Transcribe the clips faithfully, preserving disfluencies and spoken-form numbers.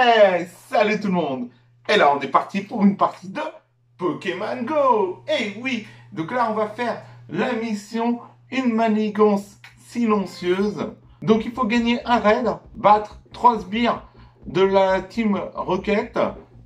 Hey, salut tout le monde. Et là, on est parti pour une partie de Pokémon Go. Eh oui, donc là, on va faire la mission une manigance silencieuse. Donc, il faut gagner un raid, battre trois sbires de la Team Rocket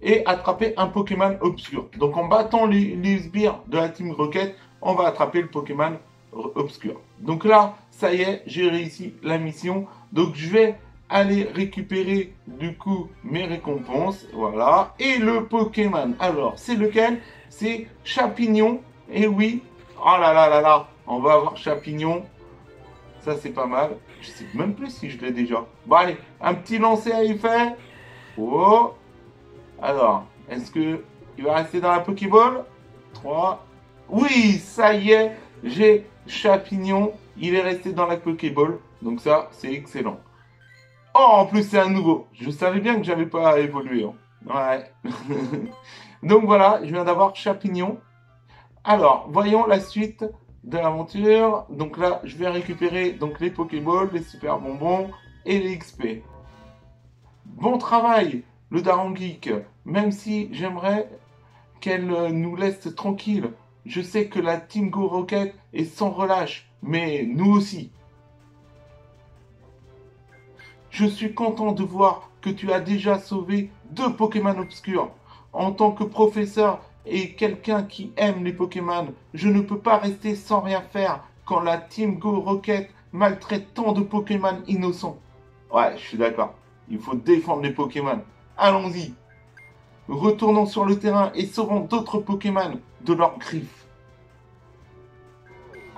et attraper un Pokémon obscur. Donc, en battant les, les sbires de la Team Rocket, on va attraper le Pokémon obscur. Donc là, ça y est, j'ai réussi la mission. Donc, je vais aller récupérer du coup mes récompenses, voilà. Et le Pokémon, alors c'est lequel? C'est Chapignon, et eh oui, oh là là là là, on va avoir Chapignon, ça c'est pas mal, je sais même plus si je l'ai déjà. Bon allez, un petit lancer à effet, oh, alors, est-ce que il va rester dans la Pokéball? trois, oui, ça y est, j'ai Chapignon, il est resté dans la Pokéball, donc ça c'est excellent. Oh, en plus, c'est un nouveau. Je savais bien que j'avais pas évolué. Hein. Ouais. Donc voilà, je viens d'avoir Chapignon. Alors, voyons la suite de l'aventure. Donc là, je vais récupérer donc les Pokéballs, les super bonbons et les X P. Bon travail, le daron geek. Même si j'aimerais qu'elle nous laisse tranquille. Je sais que la Team Go Rocket est sans relâche, mais nous aussi. Je suis content de voir que tu as déjà sauvé deux Pokémon obscurs. En tant que professeur et quelqu'un qui aime les Pokémon, je ne peux pas rester sans rien faire quand la Team Go Rocket maltraite tant de Pokémon innocents. Ouais, je suis d'accord. Il faut défendre les Pokémon. Allons-y. Retournons sur le terrain et sauvons d'autres Pokémon de leurs griffes.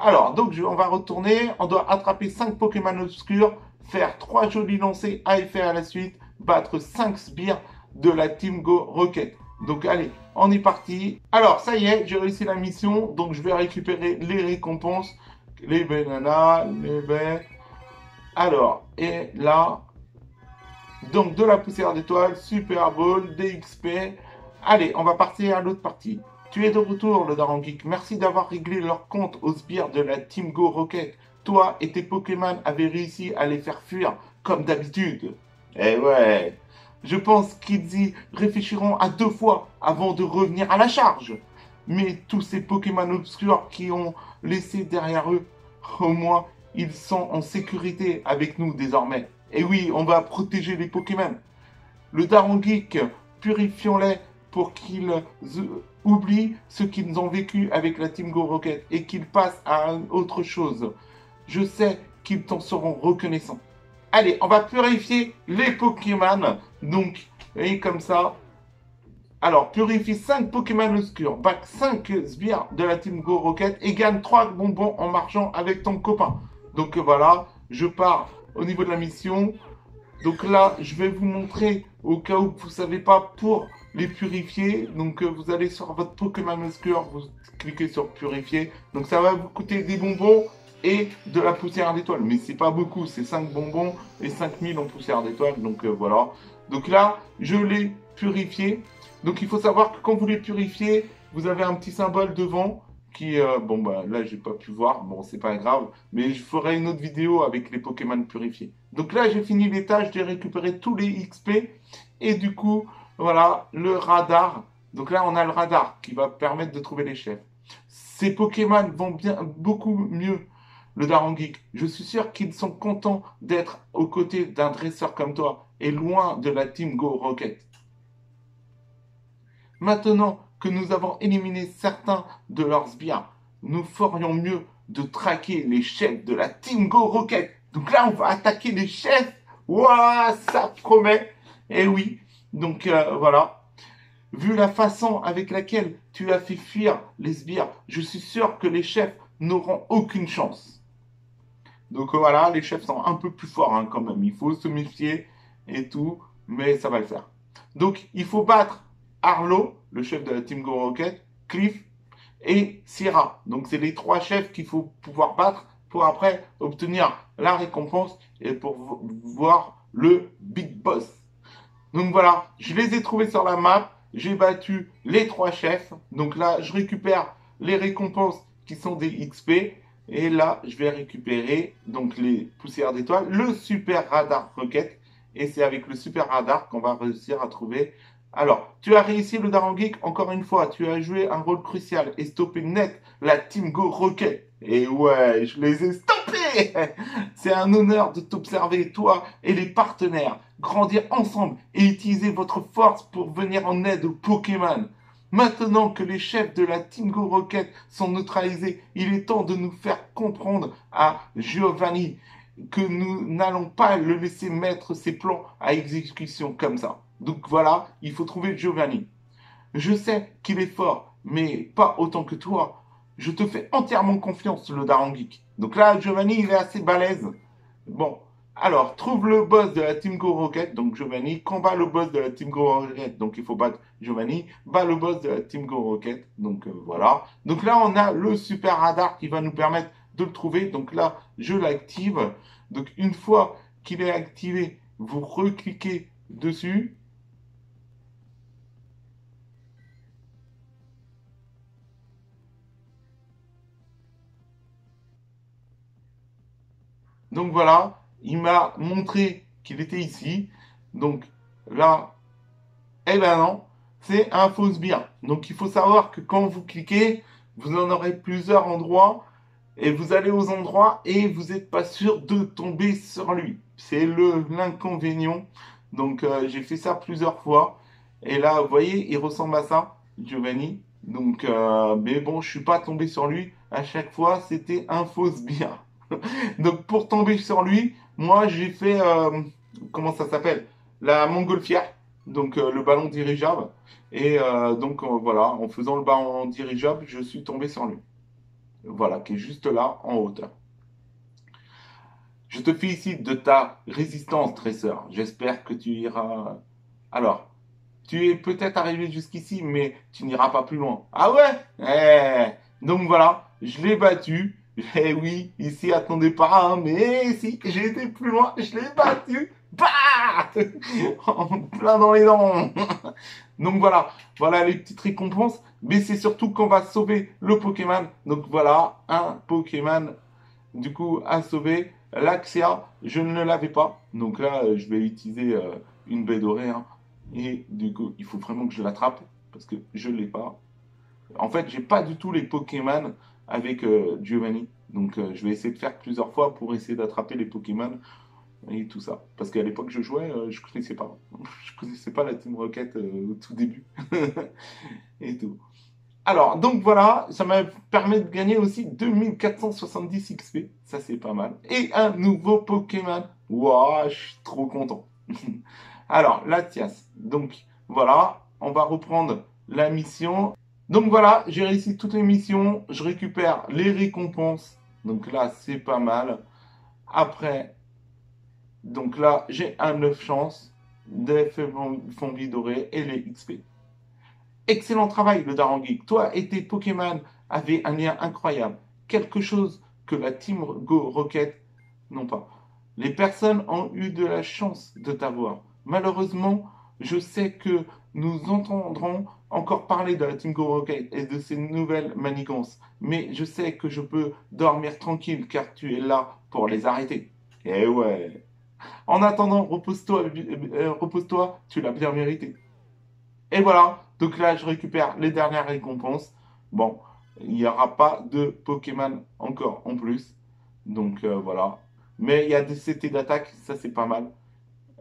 Alors, donc on va retourner. On doit attraper cinq Pokémon obscurs. Faire trois jolis lancers à effet à la suite, battre cinq sbires de la Team Go Rocket. Donc allez, on est parti. Alors ça y est, j'ai réussi la mission, donc je vais récupérer les récompenses, les bananas, les baies. Alors, et là, donc de la poussière d'étoiles, Super Bowl, D X P. Allez, on va partir à l'autre partie. Tu es de retour, le daron geek. Merci d'avoir réglé leur compte aux sbires de la Team Go Rocket. Toi et tes Pokémon avaient réussi à les faire fuir, comme d'habitude. Eh ouais. Je pense qu'ils y réfléchiront à deux fois avant de revenir à la charge. Mais tous ces Pokémon obscurs qui ont laissé derrière eux, au moins, ils sont en sécurité avec nous désormais. Et oui, on va protéger les Pokémon. Le daron geek, purifions-les pour qu'ils oublient ce qu'ils ont vécu avec la Team Go Rocket et qu'ils passent à autre chose. Je sais qu'ils t'en seront reconnaissants. Allez, on va purifier les Pokémon. Donc, et comme ça. Alors, purifie cinq Pokémon obscurs. Bat cinq sbires de la Team Go Rocket. Et gagne trois bonbons en marchant avec ton copain. Donc voilà, je pars au niveau de la mission. Donc là, je vais vous montrer au cas où vous ne savez pas pour les purifier. Donc vous allez sur votre Pokémon obscur. Vous cliquez sur purifier. Donc ça va vous coûter des bonbons. Et de la poussière d'étoile, mais c'est pas beaucoup, c'est cinq bonbons et cinq mille en poussière d'étoile, donc euh, voilà. Donc là, je l'ai purifié. Donc il faut savoir que quand vous les purifiez, vous avez un petit symbole devant qui, euh, bon bah là j'ai pas pu voir, bon c'est pas grave, mais je ferai une autre vidéo avec les Pokémon purifiés. Donc là j'ai fini les tâches, j'ai récupéré tous les X P et du coup, voilà, le radar. Donc là on a le radar qui va permettre de trouver les chefs. Ces Pokémon vont bien beaucoup mieux. Le daron geek, je suis sûr qu'ils sont contents d'être aux côtés d'un dresseur comme toi et loin de la Team Go Rocket. Maintenant que nous avons éliminé certains de leurs sbires, nous ferions mieux de traquer les chefs de la Team Go Rocket. Donc là, on va attaquer les chefs. Ouah, ça promet. Eh oui, donc euh, voilà. Vu la façon avec laquelle tu as fait fuir les sbires, je suis sûr que les chefs n'auront aucune chance. Donc voilà, les chefs sont un peu plus forts hein, quand même. Il faut se méfier et tout, mais ça va le faire. Donc il faut battre Arlo, le chef de la Team Go Rocket, Cliff et Sierra. Donc c'est les trois chefs qu'il faut pouvoir battre pour après obtenir la récompense et pour voir le Big Boss. Donc voilà, je les ai trouvés sur la map. J'ai battu les trois chefs. Donc là, je récupère les récompenses qui sont des X P. Et là, je vais récupérer donc les poussières d'étoiles, le super radar roquette Et c'est avec le super radar qu'on va réussir à trouver. Alors, tu as réussi le daron geek, encore une fois, tu as joué un rôle crucial et stoppé net la Team Go Rocket. Et ouais, je les ai stoppés. C'est un honneur de t'observer, toi et les partenaires, grandir ensemble et utiliser votre force pour venir en aide aux Pokémon. Maintenant que les chefs de la Team Go Rocket sont neutralisés, il est temps de nous faire comprendre à Giovanni que nous n'allons pas le laisser mettre ses plans à exécution comme ça. Donc voilà, il faut trouver Giovanni. Je sais qu'il est fort, mais pas autant que toi. Je te fais entièrement confiance, le daron geek. Donc là, Giovanni, il est assez balèze. Bon, alors, trouve le boss de la Team Go Rocket, donc Giovanni. Combat le boss de la Team Go Rocket, donc il faut battre Giovanni. Bat le boss de la Team Go Rocket, donc euh, voilà. Donc là, on a le super radar qui va nous permettre de le trouver. Donc là, je l'active. Donc une fois qu'il est activé, vous recliquez dessus. Donc voilà, il m'a montré qu'il était ici. Donc là, eh ben non, c'est un faux sbire. Donc il faut savoir que quand vous cliquez, vous en aurez plusieurs endroits. Et vous allez aux endroits et vous n'êtes pas sûr de tomber sur lui. C'est le l'inconvénient. Donc euh, j'ai fait ça plusieurs fois. Et là, vous voyez, il ressemble à ça, Giovanni. Donc, euh, mais bon, je ne suis pas tombé sur lui. À chaque fois, c'était un faux sbire. Donc pour tomber sur lui, moi j'ai fait, euh, comment ça s'appelle, la montgolfière, donc euh, le ballon dirigeable. Et euh, donc euh, voilà, en faisant le ballon dirigeable, je suis tombé sur lui. Voilà, qui est juste là, en hauteur. Je te félicite de ta résistance, tresseur. J'espère que tu iras... Alors, tu es peut-être arrivé jusqu'ici, mais tu n'iras pas plus loin. Ah ouais, eh. Donc voilà, je l'ai battu. Eh oui, ici, attendez pas, hein, mais si, j'ai été plus loin, je l'ai battu, bah en plein dans les dents. Donc voilà, voilà les petites récompenses, mais c'est surtout qu'on va sauver le Pokémon. Donc voilà, un Pokémon, du coup, à sauver. L'Axia, je ne l'avais pas, donc là, je vais utiliser euh, une baie dorée, hein, et du coup, il faut vraiment que je l'attrape, parce que je ne l'ai pas. En fait, j'ai pas du tout les Pokémon avec euh, Giovanni. Donc euh, je vais essayer de faire plusieurs fois pour essayer d'attraper les Pokémon et tout ça. Parce qu'à l'époque je jouais, euh, je connaissais pas. Je connaissais pas la Team Rocket euh, au tout début. Et tout. Alors, donc voilà, ça m'a permis de gagner aussi deux mille quatre cent soixante-dix X P. Ça c'est pas mal. Et un nouveau Pokémon. Waouh, je suis trop content. Alors, Latias. Donc voilà, on va reprendre la mission. Donc voilà, j'ai réussi toutes les missions, je récupère les récompenses, donc là c'est pas mal. Après, donc là j'ai un neuf chances, des fondis dorés et les X P. Excellent travail le daron geek, toi et tes Pokémon avaient un lien incroyable, quelque chose que la Team Go Rocket n'ont pas. Les personnes ont eu de la chance de t'avoir, malheureusement je sais que nous entendrons encore parler de la Team Go Rocket et de ses nouvelles manigances. Mais je sais que je peux dormir tranquille car tu es là pour les arrêter. Eh ouais. En attendant, repose-toi, euh, repose-toi, tu l'as bien mérité. Et voilà, donc là je récupère les dernières récompenses. Bon, il n'y aura pas de Pokémon encore en plus. Donc euh, voilà. Mais il y a des C T d'attaque, ça c'est pas mal.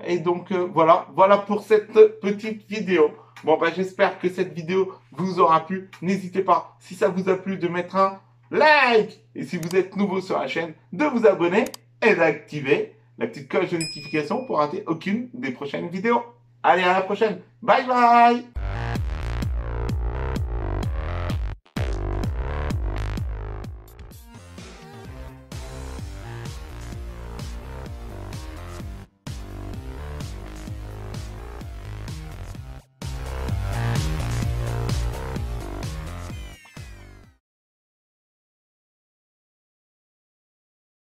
Et donc euh, voilà, voilà pour cette petite vidéo. Bon bah j'espère que cette vidéo vous aura plu. N'hésitez pas, si ça vous a plu, de mettre un like. Et si vous êtes nouveau sur la chaîne, de vous abonner et d'activer la petite cloche de notification pour rater aucune des prochaines vidéos. Allez, à la prochaine. Bye bye.